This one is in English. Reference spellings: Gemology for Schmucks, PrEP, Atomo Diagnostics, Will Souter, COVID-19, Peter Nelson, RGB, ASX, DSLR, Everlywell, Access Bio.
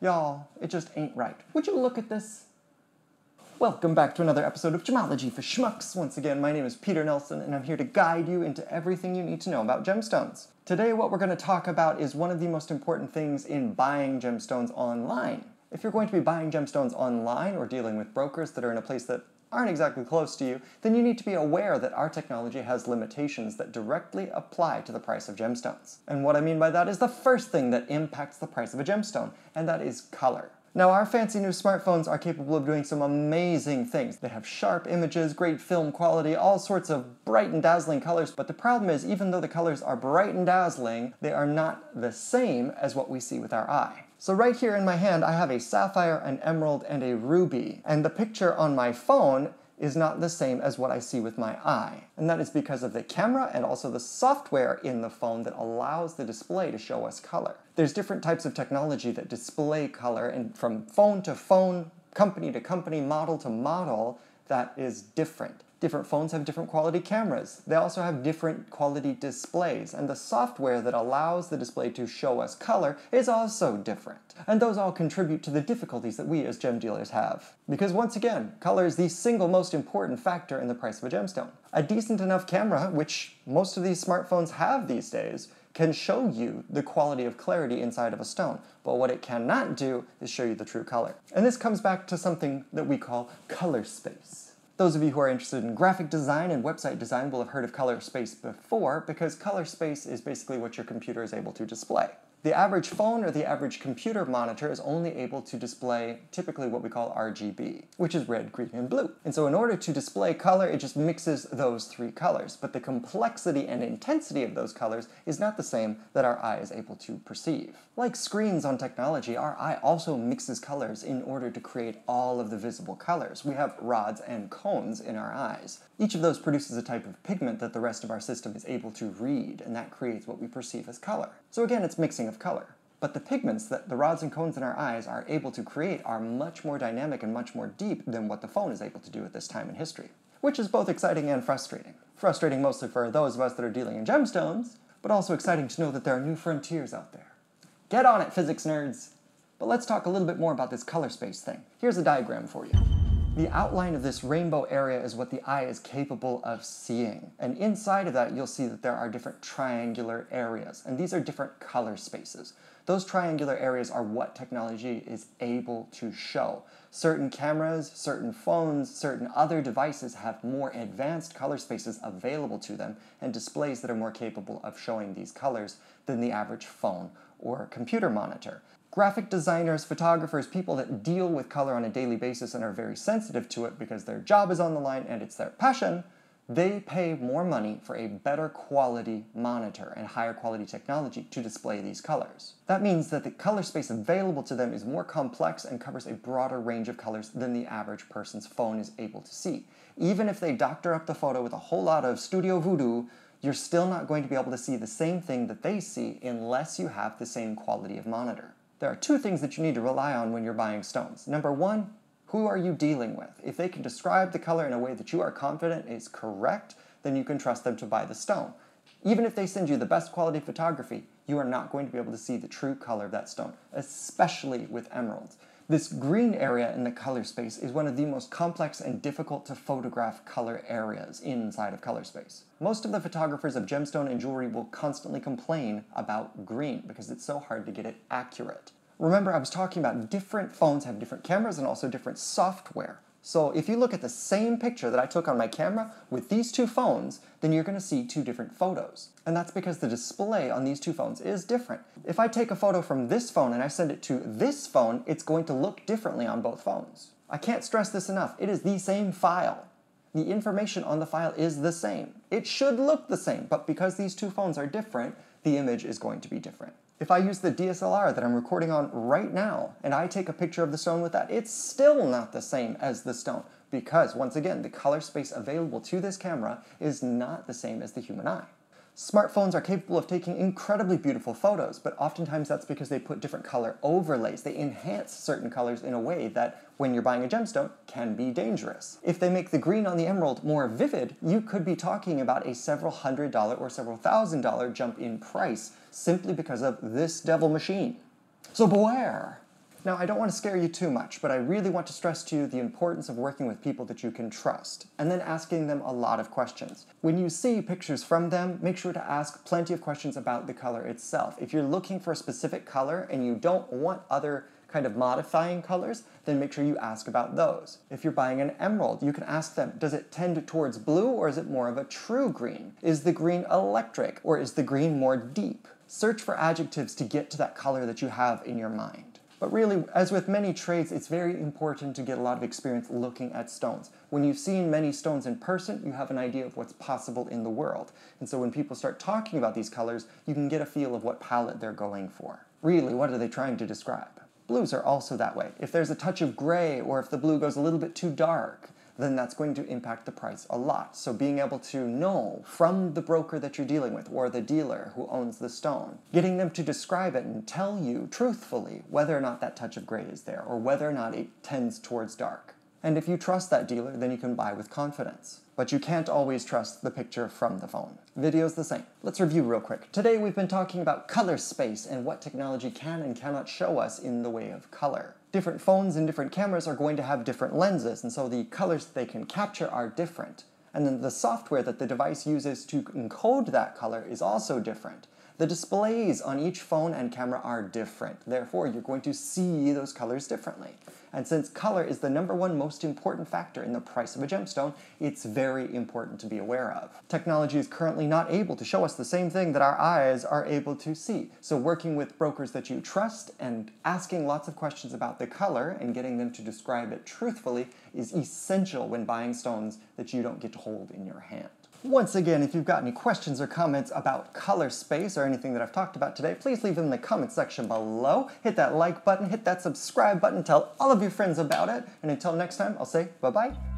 Y'all, it just ain't right. Would you look at this? Welcome back to another episode of Gemology for Schmucks. Once again, my name is Peter Nelson, and I'm here to guide you into everything you need to know about gemstones. Today, what we're going to talk about is one of the most important things in buying gemstones online. If you're going to be buying gemstones online or dealing with brokers that are in a place that aren't exactly close to you, then you need to be aware that our technology has limitations that directly apply to the price of gemstones. And what I mean by that is the first thing that impacts the price of a gemstone, and that is color. Now, our fancy new smartphones are capable of doing some amazing things. They have sharp images, great film quality, all sorts of bright and dazzling colors, but the problem is, even though the colors are bright and dazzling, they are not the same as what we see with our eye. So right here in my hand, I have a sapphire, an emerald, and a ruby, and the picture on my phone is not the same as what I see with my eye. And that is because of the camera and also the software in the phone that allows the display to show us color. There's different types of technology that display color, and from phone to phone, company to company, model to model, that is different. Different phones have different quality cameras. They also have different quality displays, and the software that allows the display to show us color is also different. And those all contribute to the difficulties that we as gem dealers have. Because once again, color is the single most important factor in the price of a gemstone. A decent enough camera, which most of these smartphones have these days, can show you the quality of clarity inside of a stone, but what it cannot do is show you the true color. And this comes back to something that we call color space. Those of you who are interested in graphic design and website design will have heard of color space before, because color space is basically what your computer is able to display. The average phone or the average computer monitor is only able to display typically what we call RGB, which is red, green, and blue. And so in order to display color, it just mixes those three colors, but the complexity and intensity of those colors is not the same that our eye is able to perceive. Like screens on technology, our eye also mixes colors in order to create all of the visible colors. We have rods and cones in our eyes. Each of those produces a type of pigment that the rest of our system is able to read, and that creates what we perceive as color. So again, it's mixing of color. But the pigments that the rods and cones in our eyes are able to create are much more dynamic and much more deep than what the phone is able to do at this time in history, which is both exciting and frustrating. Frustrating mostly for those of us that are dealing in gemstones, but also exciting to know that there are new frontiers out there. Get on it, physics nerds! But let's talk a little bit more about this color space thing. Here's a diagram for you. The outline of this rainbow area is what the eye is capable of seeing. And inside of that, you'll see that there are different triangular areas, and these are different color spaces. Those triangular areas are what technology is able to show. Certain cameras, certain phones, certain other devices have more advanced color spaces available to them and displays that are more capable of showing these colors than the average phone or computer monitor. Graphic designers, photographers, people that deal with color on a daily basis and are very sensitive to it because their job is on the line and it's their passion, they pay more money for a better quality monitor and higher quality technology to display these colors. That means that the color space available to them is more complex and covers a broader range of colors than the average person's phone is able to see. Even if they doctor up the photo with a whole lot of studio voodoo, you're still not going to be able to see the same thing that they see unless you have the same quality of monitor. There are two things that you need to rely on when you're buying stones. Number one, who are you dealing with? If they can describe the color in a way that you are confident is correct, then you can trust them to buy the stone. Even if they send you the best quality photography, you are not going to be able to see the true color of that stone, especially with emeralds. This green area in the color space is one of the most complex and difficult to photograph color areas inside of color space. Most of the photographers of gemstone and jewelry will constantly complain about green because it's so hard to get it accurate. Remember, I was talking about different phones have different cameras and also different software. So if you look at the same picture that I took on my camera with these two phones, then you're going to see two different photos. And that's because the display on these two phones is different. If I take a photo from this phone and I send it to this phone, it's going to look differently on both phones. I can't stress this enough. It is the same file. The information on the file is the same. It should look the same, but because these two phones are different, the image is going to be different. If I use the DSLR that I'm recording on right now, and I take a picture of the stone with that, it's still not the same as the stone, because, once again, the color space available to this camera is not the same as the human eye. Smartphones are capable of taking incredibly beautiful photos, but oftentimes that's because they put different color overlays. They enhance certain colors in a way that, when you're buying a gemstone, can be dangerous. If they make the green on the emerald more vivid, you could be talking about a several $100 or several $1,000 jump in price simply because of this devil machine. So beware! Now, I don't want to scare you too much, but I really want to stress to you the importance of working with people that you can trust, and then asking them a lot of questions. When you see pictures from them, make sure to ask plenty of questions about the color itself. If you're looking for a specific color and you don't want other kind of modifying colors, then make sure you ask about those. If you're buying an emerald, you can ask them, does it tend towards blue or is it more of a true green? Is the green electric or is the green more deep? Search for adjectives to get to that color that you have in your mind. But really, as with many trades, it's very important to get a lot of experience looking at stones. When you've seen many stones in person, you have an idea of what's possible in the world. And so when people start talking about these colors, you can get a feel of what palette they're going for. Really, what are they trying to describe? Blues are also that way. If there's a touch of gray, or if the blue goes a little bit too dark, then that's going to impact the price a lot. So being able to know from the broker that you're dealing with, or the dealer who owns the stone, getting them to describe it and tell you truthfully whether or not that touch of gray is there, or whether or not it tends towards dark. And if you trust that dealer, then you can buy with confidence. But you can't always trust the picture from the phone. Video's the same. Let's review real quick. Today we've been talking about color space and what technology can and cannot show us in the way of color. Different phones and different cameras are going to have different lenses, and so the colors that they can capture are different. And then the software that the device uses to encode that color is also different. The displays on each phone and camera are different. Therefore, you're going to see those colors differently. And since color is the #1 most important factor in the price of a gemstone, it's very important to be aware of. Technology is currently not able to show us the same thing that our eyes are able to see. So working with brokers that you trust and asking lots of questions about the color and getting them to describe it truthfully is essential when buying stones that you don't get to hold in your hand. Once again, if you've got any questions or comments about color space or anything that I've talked about today, please leave them in the comment section below. Hit that like button, hit that subscribe button, tell all of your friends about it, and until next time, I'll say bye-bye.